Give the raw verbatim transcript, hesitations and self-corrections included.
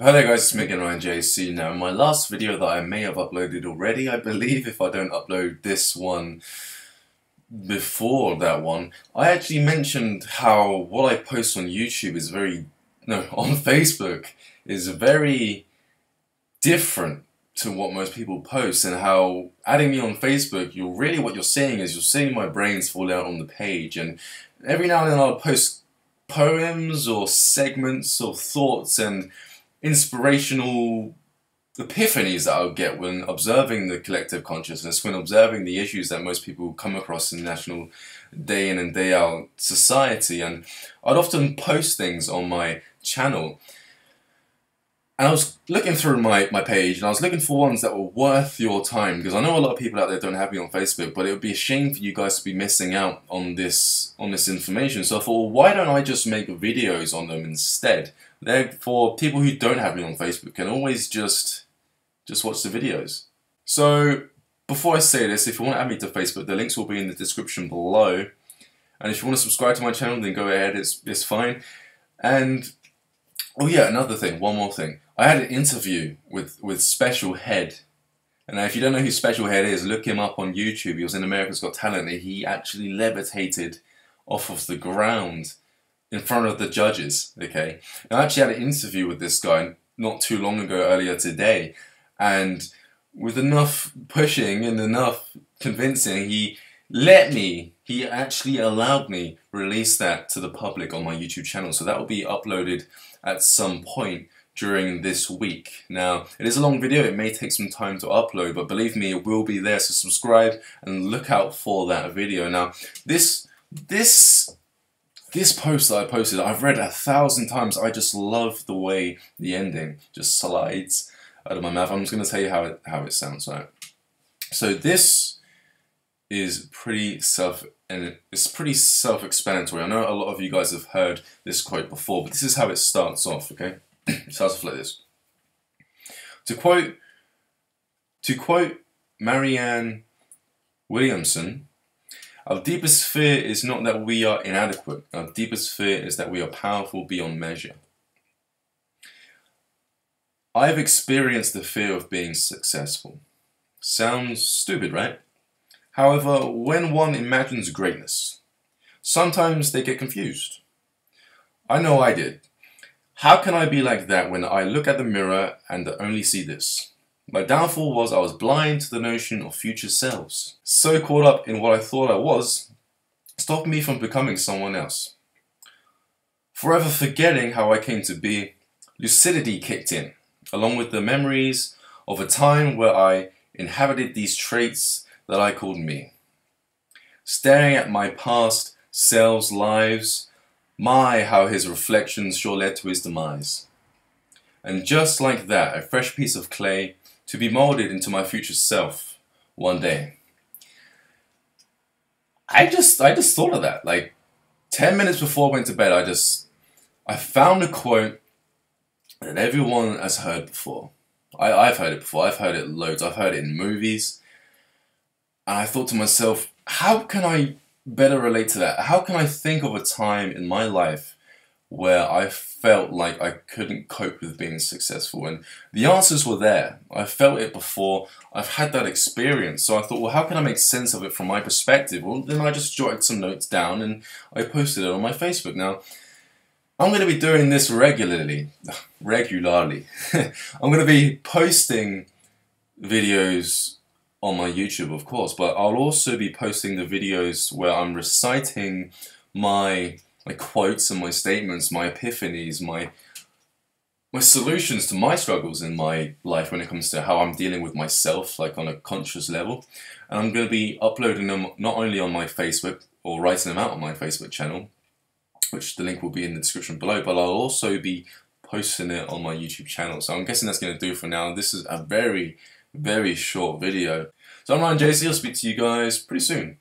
Hi there guys, it's Mick and Ryan J C. Now in my last video that I may have uploaded already, I believe if I don't upload this one before that one, I actually mentioned how what I post on YouTube is very, no, on Facebook is very different to what most people post, and how adding me on Facebook, you're really what you're seeing is you're seeing my brains fall out on the page, and every now and then I'll post poems or segments or thoughts and inspirational epiphanies that I'll get when observing the collective consciousness, when observing the issues that most people come across in national day in and day out society. And I'd often post things on my channel, and I was looking through my, my page and I was looking for ones that were worth your time, because I know a lot of people out there don't have me on Facebook, but it would be a shame for you guys to be missing out on this on this information. So I thought, well, why don't I just make videos on them instead? Therefore, people who don't have me on Facebook can always just just watch the videos. So before I say this, if you want to add me to Facebook, the links will be in the description below. And if you want to subscribe to my channel, then go ahead, it's it's fine. And oh yeah, another thing, one more thing. I had an interview with, with Special Head. And now if you don't know who Special Head is, look him up on YouTube. He was in America's Got Talent, and he actually levitated off of the ground in front of the judges, okay? And I actually had an interview with this guy not too long ago, earlier today. And with enough pushing and enough convincing, he let me, he actually allowed me release that to the public on my YouTube channel. So that will be uploaded at some point during this week. Now, it is a long video, it may take some time to upload, but believe me, it will be there, so subscribe and look out for that video. Now, this, this, this post that I posted, I've read a thousand times. I just love the way the ending just slides out of my mouth. I'm just gonna tell you how it, how it sounds like. So this is pretty self, and it's pretty self-explanatory. I know a lot of you guys have heard this quote before, but this is how it starts off, okay? It starts off like this. To quote, to quote Marianne Williamson, our deepest fear is not that we are inadequate. Our deepest fear is that we are powerful beyond measure. I've experienced the fear of being successful. Sounds stupid, right? However, when one imagines greatness, sometimes they get confused. I know I did. How can I be like that when I look at the mirror and only see this? My downfall was I was blind to the notion of future selves. So caught up in what I thought I was, stopped me from becoming someone else. Forever forgetting how I came to be, lucidity kicked in, along with the memories of a time where I inhabited these traits that I called me. Staring at my past selves' lives, my, how his reflections sure led to his demise. And just like that, a fresh piece of clay to be molded into my future self one day. I just, I just thought of that. Like ten minutes before I went to bed, I just, I found a quote that everyone has heard before. I, I've heard it before. I've heard it loads. I've heard it in movies. And I thought to myself, how can I better relate to that? How can I think of a time in my life where I felt like I couldn't cope with being successful? And the answers were there. I felt it before. I've had that experience. So I thought, well, how can I make sense of it from my perspective? Well, then I just jotted some notes down and I posted it on my Facebook. Now, I'm going to be doing this regularly. Regularly. I'm going to be posting videos on my YouTube, of course, but I'll also be posting the videos where I'm reciting my my quotes and my statements, my epiphanies, my my solutions to my struggles in my life when it comes to how I'm dealing with myself, like on a conscious level. And I'm going to be uploading them not only on my Facebook, or writing them out on my Facebook channel, which the link will be in the description below, but I'll also be posting it on my YouTube channel. So I'm guessing that's going to do for now. This is a very, very short video. So I'm Ryan J C, I'll speak to you guys pretty soon.